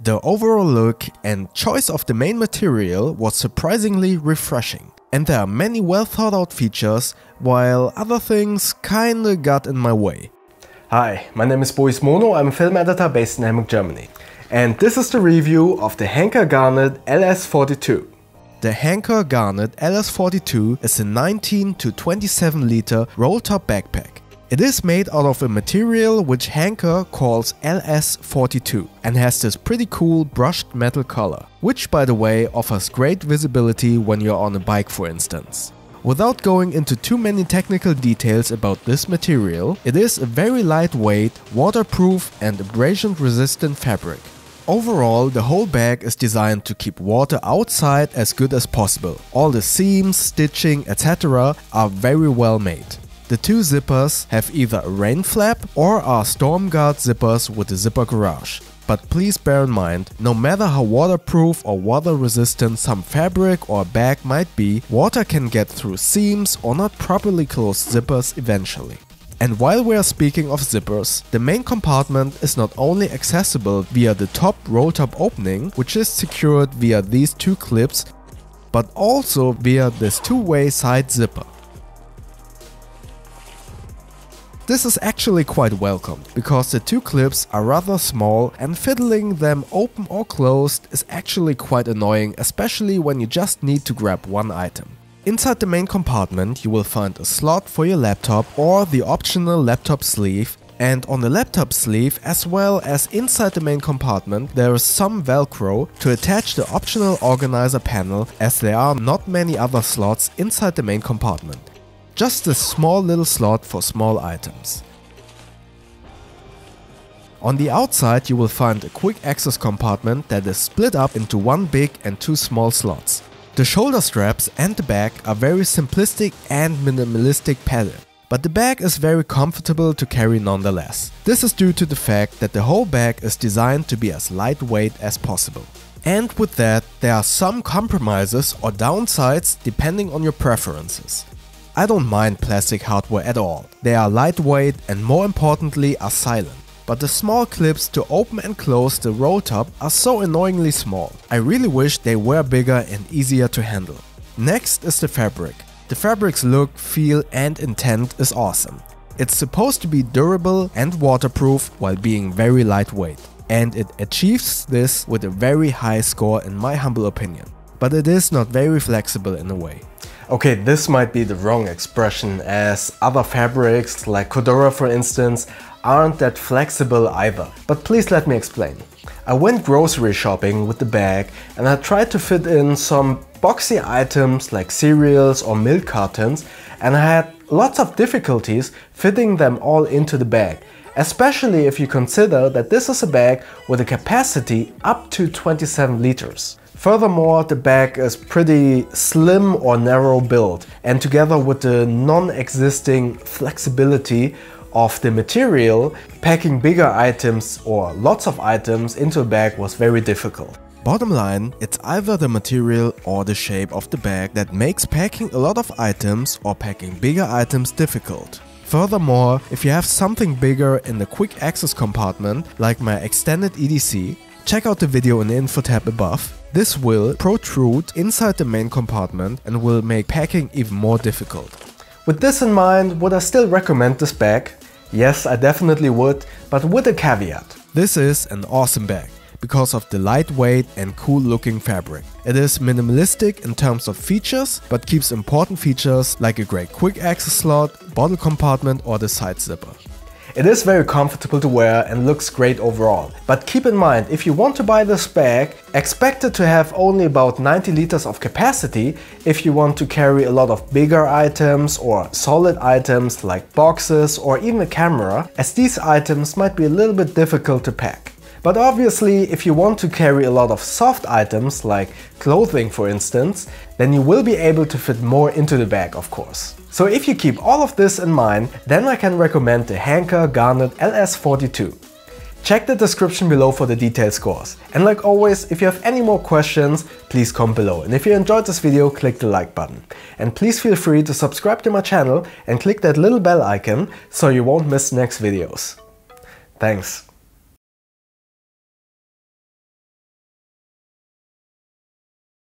The overall look and choice of the main material was surprisingly refreshing, and there are many well thought out features, while other things kinda got in my way. Hi, my name is Bo Ismono, I'm a film editor based in Hamburg, Germany. And this is the review of the Hanchor Garnet LS42. The Hanchor Garnet LS42 is a 19 to 27 liter roll top backpack. It is made out of a material which Hanchor calls LS42 and has this pretty cool brushed metal color, which by the way offers great visibility when you're on a bike for instance. Without going into too many technical details about this material, it is a very lightweight, waterproof and abrasion resistant fabric. Overall, the whole bag is designed to keep water outside as good as possible. All the seams, stitching, etc. are very well made. The two zippers have either a rain flap or are storm guard zippers with a zipper garage. But please bear in mind, no matter how waterproof or water resistant some fabric or bag might be, water can get through seams or not properly closed zippers eventually. And while we are speaking of zippers, the main compartment is not only accessible via the top roll top opening, which is secured via these two clips, but also via this two-way side zipper. This is actually quite welcome, because the two clips are rather small and fiddling them open or closed is actually quite annoying, especially when you just need to grab one item. Inside the main compartment you will find a slot for your laptop or the optional laptop sleeve, and on the laptop sleeve as well as inside the main compartment there is some Velcro to attach the optional organizer panel, as there are not many other slots inside the main compartment. Just a small little slot for small items. On the outside you will find a quick access compartment that is split up into one big and two small slots. The shoulder straps and the bag are very simplistic and minimalistic pattern, but the bag is very comfortable to carry nonetheless. This is due to the fact that the whole bag is designed to be as lightweight as possible. And with that, there are some compromises or downsides depending on your preferences. I don't mind plastic hardware at all. They are lightweight and more importantly are silent. But the small clips to open and close the roll top are so annoyingly small. I really wish they were bigger and easier to handle. Next is the fabric. The fabric's look, feel and intent is awesome. It's supposed to be durable and waterproof while being very lightweight. And it achieves this with a very high score in my humble opinion. But it is not very flexible in a way. Okay, this might be the wrong expression, as other fabrics like Cordura for instance aren't that flexible either. But please let me explain. I went grocery shopping with the bag and I tried to fit in some boxy items like cereals or milk cartons, and I had lots of difficulties fitting them all into the bag, especially if you consider that this is a bag with a capacity up to 27 liters. Furthermore, the bag is pretty slim or narrow built, and together with the non-existing flexibility of the material, packing bigger items or lots of items into a bag was very difficult. Bottom line, it's either the material or the shape of the bag that makes packing a lot of items or packing bigger items difficult. Furthermore, if you have something bigger in the quick access compartment, like my extended EDC, check out the video in the info tab above. This will protrude inside the main compartment and will make packing even more difficult. With this in mind, would I still recommend this bag? Yes, I definitely would, but with a caveat. This is an awesome bag because of the lightweight and cool looking fabric. It is minimalistic in terms of features, but keeps important features like a great quick access slot, bottle compartment or the side zipper. It is very comfortable to wear and looks great overall. But keep in mind, if you want to buy this bag, expect it to have only about 90 liters of capacity if you want to carry a lot of bigger items or solid items like boxes or even a camera, as these items might be a little bit difficult to pack. But obviously, if you want to carry a lot of soft items like clothing for instance, then you will be able to fit more into the bag of course. So if you keep all of this in mind, then I can recommend the Hanchor Garnet LS42. Check the description below for the detailed scores. And like always, if you have any more questions, please comment below. And if you enjoyed this video, click the like button. And please feel free to subscribe to my channel and click that little bell icon so you won't miss next videos. Thanks.